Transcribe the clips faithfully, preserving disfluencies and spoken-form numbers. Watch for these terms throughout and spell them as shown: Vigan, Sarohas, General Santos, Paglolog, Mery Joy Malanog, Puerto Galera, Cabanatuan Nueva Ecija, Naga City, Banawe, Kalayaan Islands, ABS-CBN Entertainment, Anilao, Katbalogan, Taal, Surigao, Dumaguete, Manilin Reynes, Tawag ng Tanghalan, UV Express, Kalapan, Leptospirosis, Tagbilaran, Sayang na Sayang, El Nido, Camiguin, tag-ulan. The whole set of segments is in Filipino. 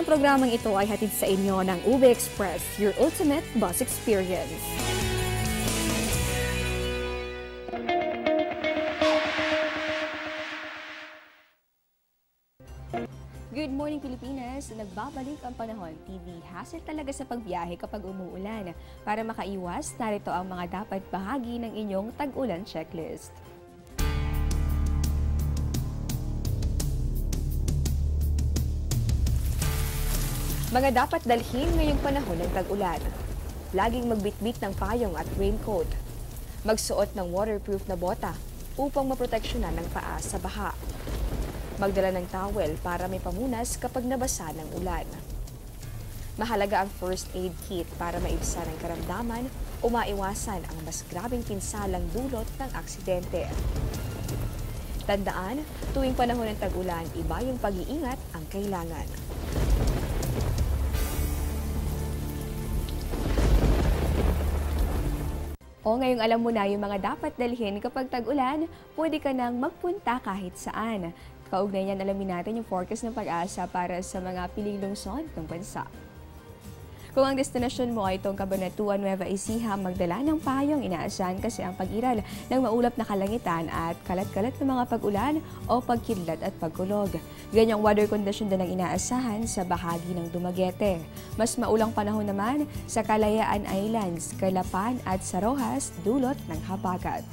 Ang programang ito ay hatid sa inyo ng U V Express, your ultimate bus experience. Good morning, Pilipinas! Nagbabalik ang panahon. T V hassle talaga sa pagbiyahe kapag umuulan. Para makaiwas, narito ang mga dapat bahagi ng inyong tag-ulan checklist. Mga dapat dalhin ngayong panahon ng tag-ulan. Laging magbitbit ng payong at raincoat. Magsuot ng waterproof na bota upang maproteksyonan ng paa sa baha. Magdala ng towel para may pamunas kapag nabasa ng ulan. Mahalaga ang first aid kit para maibsan ang karamdaman o maiwasan ang mas grabing pinsalang dulot ng aksidente. Tandaan, tuwing panahon ng tag-ulan, iba yung pag-iingat ang kailangan. O ngayong alam mo na yung mga dapat dalhin kapag tag-ulan, pwede ka nang magpunta kahit saan. Kaugnay niyan, alamin natin yung forecast ng pag-asa para sa mga piling lungsod ng bansa. Kung ang destinasyon mo ay itong Cabanatuan Nueva Ecija, magdala ng payong, inaasahan kasi ang pag-iral ng maulap na kalangitan at kalat-kalat ng mga pag-ulan o pagkidlat at pagkulog. Ganyang weather condition din ang inaasahan sa bahagi ng Dumaguete. Mas maulang panahon naman sa Kalayaan Islands, Kalapan at Sarohas, dulot ng habagat.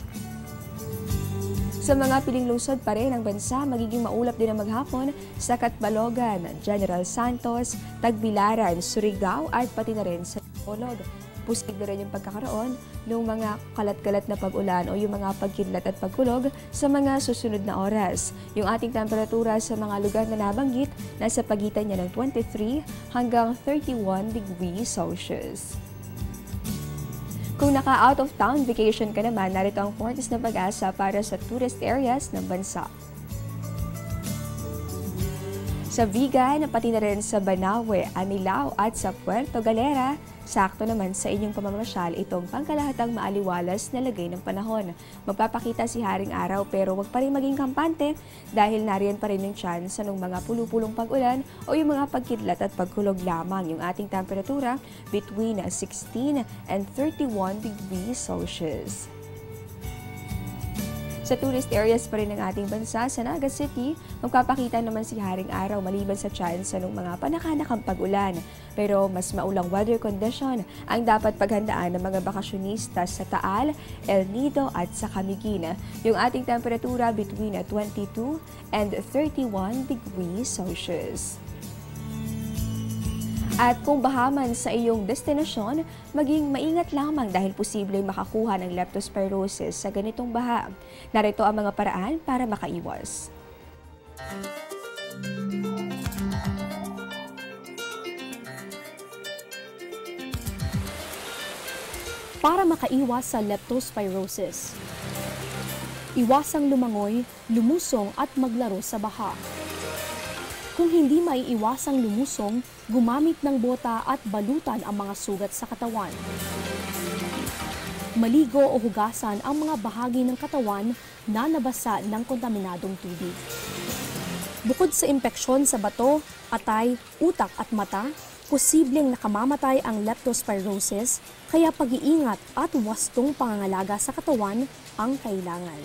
Sa mga piling lungsod pa rin ng bansa, magiging maulap din ang maghapon sa Katbalogan, General Santos, Tagbilaran, Surigao at pati na rin sa Paglolog. Pusig na rin yung pagkakaroon ng mga kalat-kalat na pag-ulan o yung mga pagkidlat at pagkulog sa mga susunod na oras. Yung ating temperatura sa mga lugar na nabanggit, nasa pagitan niya ng twenty-three hanggang thirty-one degrees Celsius. Kung naka-out of town vacation ka naman, narito ang forecast na pag-asa para sa tourist areas ng bansa. Sa Vigan, pati na rin sa Banawe, Anilao at sa Puerto Galera, sakto naman sa inyong pamamasyal itong pangkalahatang maaliwalas na lagay ng panahon. Magpapakita si Haring Araw pero wag pa rin maging kampante dahil nariyan pa rin yung chance ng mga pulupulong pag-ulan o yung mga pagkidlat at pagkulog lamang. Yung ating temperatura between sixteen and thirty-one degrees Celsius. Sa tourist areas pa rin ng ating bansa, sa Naga City, magpapakita naman si Haring Araw maliban sa tsansa ng mga panakanakang pag-ulan. Pero mas maulang weather condition ang dapat paghandaan ng mga bakasyonista sa Taal, El Nido at sa Camiguin. Yung ating temperatura between twenty-two and thirty-one degrees Celsius. At kung bahaman sa iyong destinasyon, maging maingat lamang dahil posibleng makakuha ng leptospirosis sa ganitong baha. Narito ang mga paraan para makaiwas. Para makaiwas sa leptospirosis, iwasang lumangoy, lumusong at maglaro sa baha. Kung hindi maiiwasang lumusong, gumamit ng bota at balutan ang mga sugat sa katawan. Maligo o hugasan ang mga bahagi ng katawan na nabasa ng kontaminadong tubig. Bukod sa impeksyon sa bato, atay, utak at mata, posibleng nakamamatay ang leptospirosis, kaya pag-iingat at wastong pangangalaga sa katawan ang kailangan.